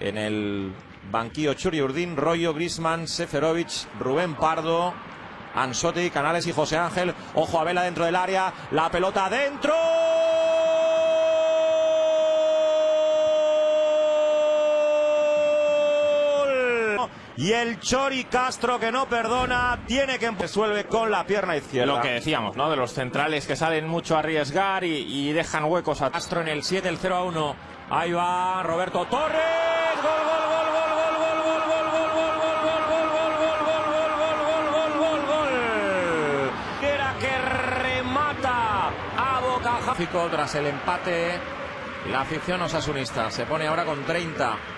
En el banquillo Churi Urdín, Royo, Griezmann, Seferovic, Rubén Pardo, Anzotti, Canales y José Ángel. Ojo a Vela dentro del área, la pelota dentro. Y el Chori Castro, que no perdona, tiene que resuelve con la pierna izquierda. Lo que decíamos, ¿no? De los centrales que salen mucho a arriesgar y dejan huecos a Castro en el 7, el 0-1. Ahí va Roberto Torres. ¡Gol, gol, gol, gol, gol, gol, gol, gol, gol, gol, gol, gol, gol, gol, gol, gol, gol! Era que remata a bocaja. Tras el empate, la afición osasunista se pone ahora con 30.